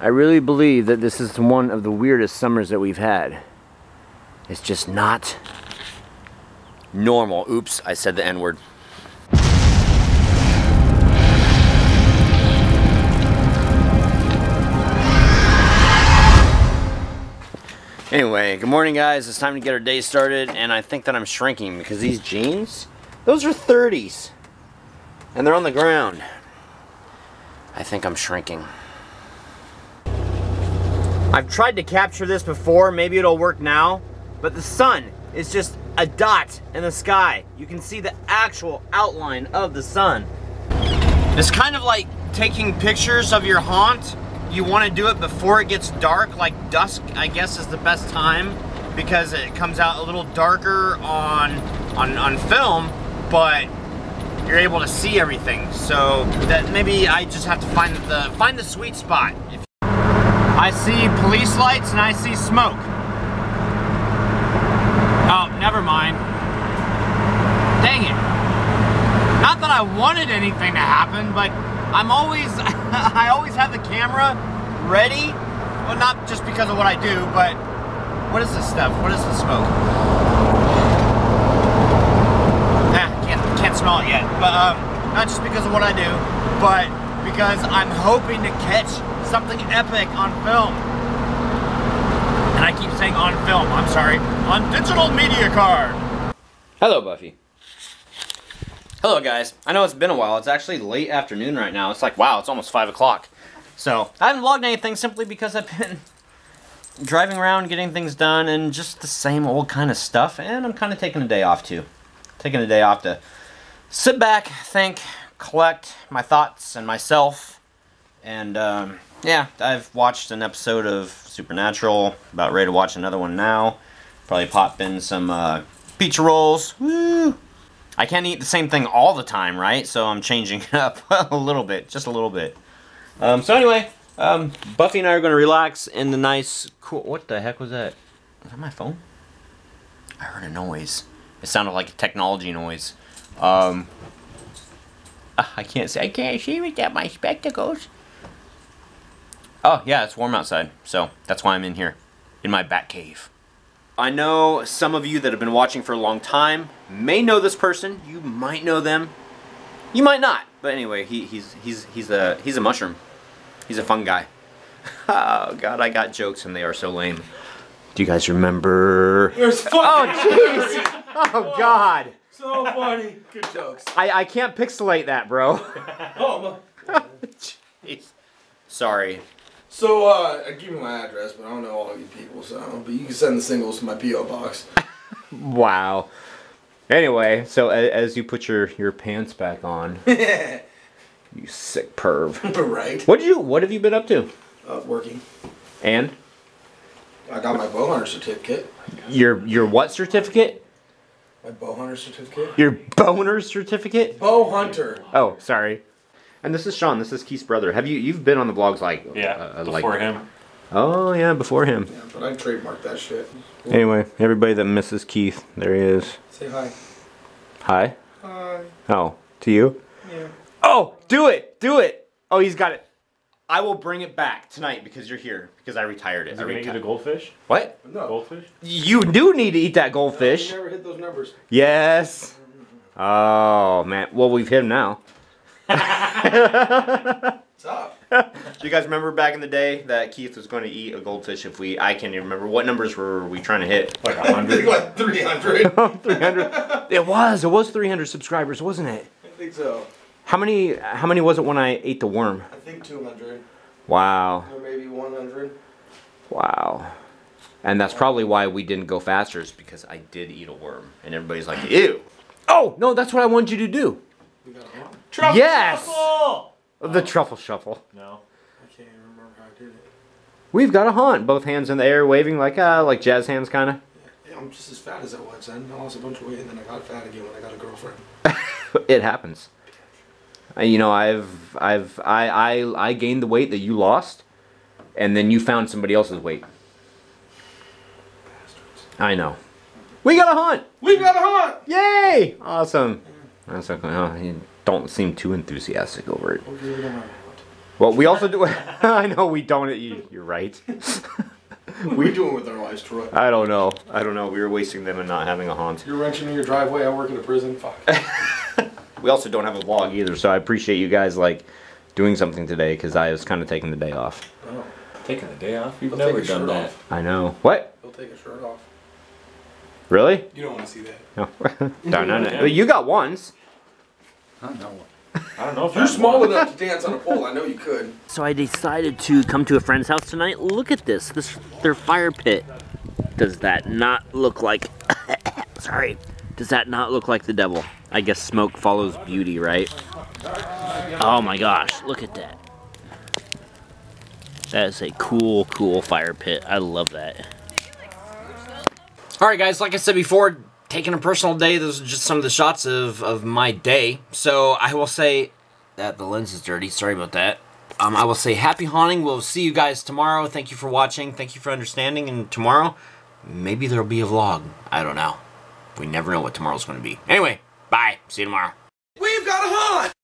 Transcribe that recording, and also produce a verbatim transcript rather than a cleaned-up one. I really believe that this is one of the weirdest summers that we've had. It's just not normal. Oops, I said the N-word. Anyway, good morning guys, it's time to get our day started, and I think that I'm shrinking because these jeans, those are thirties, and they're on the ground. I think I'm shrinking. I've tried to capture this before, maybe it'll work now, but the sun is just a dot in the sky. You can see the actual outline of the sun. It's kind of like taking pictures of your haunt. You want to do it before it gets dark, like dusk, I guess, is the best time, because it comes out a little darker on, on, on film, but you're able to see everything. So that maybe I just have to find the, find the sweet spot. If I see police lights and I see smoke. Oh, never mind. Dang it. Not that I wanted anything to happen, but I'm always, I always have the camera ready. Well, not just because of what I do, but what is this stuff? What is the smoke? Ah, can't, can't smell it yet. But um, not just because of what I do, but because I'm hoping to catch something epic on film. And I keep saying on film, I'm sorry. On digital media card. Hello, Buffy. Hello guys, I know it's been a while, it's actually late afternoon right now, it's like, wow, it's almost five o'clock. So, I haven't vlogged anything simply because I've been driving around, getting things done, and just the same old kind of stuff, and I'm kind of taking a day off too. Taking a day off to sit back, think, collect my thoughts and myself, and um, yeah, I've watched an episode of Supernatural, about ready to watch another one now. Probably pop in some uh, pizza rolls, woo! I can't eat the same thing all the time, right? So I'm changing it up a little bit, just a little bit. Um, so anyway, um, Buffy and I are gonna relax in the nice, cool, what the heck was that? Was that my phone? I heard a noise. It sounded like a technology noise. Um, I can't see, I can't see without my spectacles. Oh yeah, it's warm outside. So that's why I'm in here, in my bat cave. I know some of you that have been watching for a long time may know this person. You might know them. You might not. But anyway, he, he's he's he's a he's a mushroom. He's a fun guy. Oh God, I got jokes and they are so lame. Do you guys remember? There's fucking oh jeez. Oh God. So funny. Good jokes. I I can't pixelate that, bro. Oh my. Jeez. Sorry. So, uh, I give you my address, but I don't know all of you people, so, but you can send the singles to my P O box. Wow. Anyway, so as, as you put your, your pants back on, you sick perv. Right. What did you, what have you been up to? Uh, working. And? I got my bow hunter certificate. Your, your what certificate? My bow hunter certificate. Your boner certificate? Bow hunter. Oh, sorry. And this is Sean. This is Keith's brother. Have you? You've been on the vlogs like yeah uh, before like, him. Oh yeah, before him. Yeah, but I trademarked that shit. Cool. Anyway, everybody that misses Keith, there he is. Say hi. Hi. Hi. Oh, to you? Yeah. Oh, do it, do it. Oh, he's got it. I will bring it back tonight because you're here because I retired it. Is it gonna eat a goldfish? What? No. Goldfish. You do need to eat that goldfish. No, you never hit those numbers. Yes. Oh man. Well, we've hit him now. What's up? Do you guys remember back in the day that Keith was going to eat a goldfish if we, I can't even remember, what numbers were we trying to hit? Like one hundred? Like three hundred. three hundred. It was, it was three hundred subscribers, wasn't it? I think so. How many, how many was it when I ate the worm? I think two hundred. Wow. Or maybe one hundred. Wow. And that's probably why we didn't go faster, is because I did eat a worm. And everybody's like, ew. Oh, no, that's what I wanted you to do. We got a worm? Truffle yes! Shuffle! The um, truffle shuffle. No. I can't even remember how I did it. We've got a haunt. Both hands in the air waving like uh, like jazz hands kind of. Yeah, I'm just as fat as I was then. I lost a bunch of weight and then I got fat again when I got a girlfriend. It happens. You know, I've I've I, I I gained the weight that you lost and then you found somebody else's weight. Bastards. I know. We got a haunt! We got a haunt! Yay! Awesome. That's okay. Oh, he, don't seem too enthusiastic over it. Well, we also do. I know we don't. You, you're right. What are we doing with our lives, Troy? I don't know. I don't know. We were wasting them and not having a haunt. You're wrenching in your driveway. I work in a prison. Fuck. We also don't have a vlog either, so I appreciate you guys like doing something today because I was kind of taking the day off. Oh, taking the day off? You've They'll never done that. Off. I know. What? They'll take a shirt off. Really? You don't want to see that. No. no, no, no. You got ones. I don't know what. I don't know if you're small one. Enough to dance on a pole. I know you could. So I decided to come to a friend's house tonight. Look at this. This their fire pit. Does that not look like? Sorry. Does that not look like the devil? I guess smoke follows beauty, right? Oh my gosh! Look at that. That is a cool, cool fire pit. I love that. All right, guys. Like I said before. Taking a personal day, those are just some of the shots of, of my day. So I will say that the lens is dirty. Sorry about that. Um, I will say happy haunting. We'll see you guys tomorrow. Thank you for watching. Thank you for understanding. And tomorrow, maybe there'll be a vlog. I don't know. We never know what tomorrow's going to be. Anyway, bye. See you tomorrow. We've got a haunt!